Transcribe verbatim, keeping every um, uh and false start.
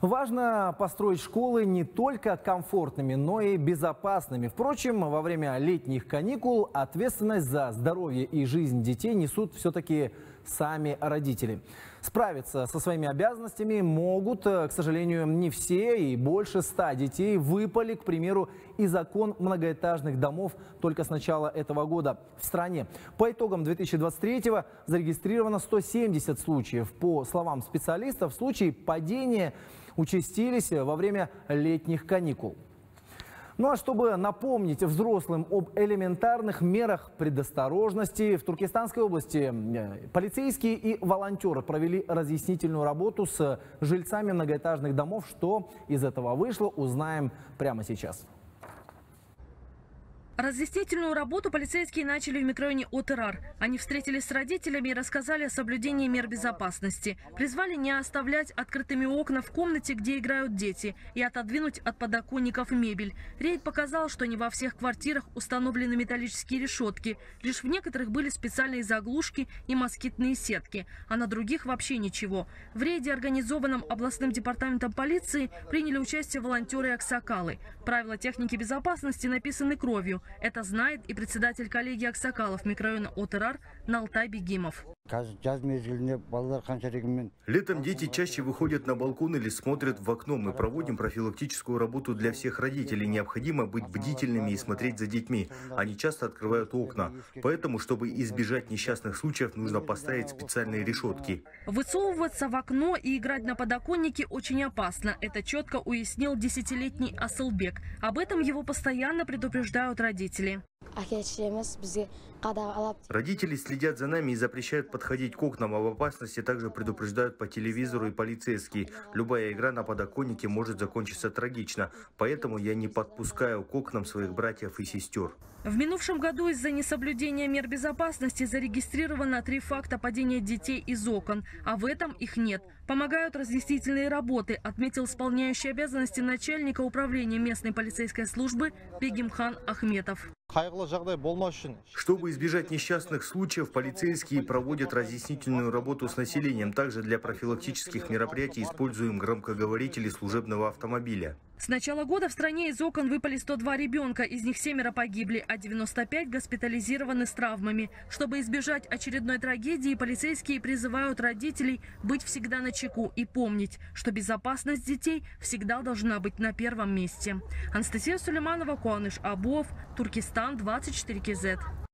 Важно построить школы не только комфортными, но и безопасными. Впрочем, во время летних каникул ответственность за здоровье и жизнь детей несут все-таки сами родители. Справиться со своими обязанностями могут, к сожалению, не все, и больше ста детей выпали, к примеру, из окон многоэтажных домов только с начала этого года в стране. По итогам две тысячи двадцать третьего зарегистрировано сто семьдесят случаев. По словам специалистов, случаи падения участились во время летних каникул. Ну а чтобы напомнить взрослым об элементарных мерах предосторожности, в Туркестанской области полицейские и волонтеры провели разъяснительную работу с жильцами многоэтажных домов. Что из этого вышло, узнаем прямо сейчас. Разъяснительную работу полицейские начали в микрорайоне ОТРАР. Они встретились с родителями и рассказали о соблюдении мер безопасности. Призвали не оставлять открытыми окна в комнате, где играют дети, и отодвинуть от подоконников мебель. Рейд показал, что не во всех квартирах установлены металлические решетки. Лишь в некоторых были специальные заглушки и москитные сетки, а на других вообще ничего. В рейде, организованном областным департаментом полиции, приняли участие волонтеры и аксакалы. Правила техники безопасности написаны кровью. Это знает и председатель коллегии аксакалов микрорайона ОТРАР Налтай Бегимов. Летом дети чаще выходят на балкон или смотрят в окно. Мы проводим профилактическую работу для всех родителей. Необходимо быть бдительными и смотреть за детьми. Они часто открывают окна. Поэтому, чтобы избежать несчастных случаев, нужно поставить специальные решетки. Высовываться в окно и играть на подоконнике очень опасно. Это четко уяснил десятилетний Асылбек. Об этом его постоянно предупреждают родители. Родители следят за нами и запрещают подходить к окнам, а в опасности также предупреждают по телевизору и полицейские. Любая игра на подоконнике может закончиться трагично, поэтому я не подпускаю к окнам своих братьев и сестер. В минувшем году из-за несоблюдения мер безопасности зарегистрировано три факта падения детей из окон, а в этом их нет. Помогают разъяснительные работы, отметил исполняющий обязанности начальника управления местной полицейской службы Бегимхан Ахметов. Чтобы избежать несчастных случаев, полицейские проводят разъяснительную работу с населением. Также для профилактических мероприятий используем громкоговорители служебного автомобиля. С начала года в стране из окон выпали сто два ребенка, из них семеро погибли, а девяносто пять госпитализированы с травмами. Чтобы избежать очередной трагедии, полицейские призывают родителей быть всегда начеку и помнить, что безопасность детей всегда должна быть на первом месте. Анастасия Сулейманова, Куаныш Абов, Туркестан, двадцать четыре кей зет.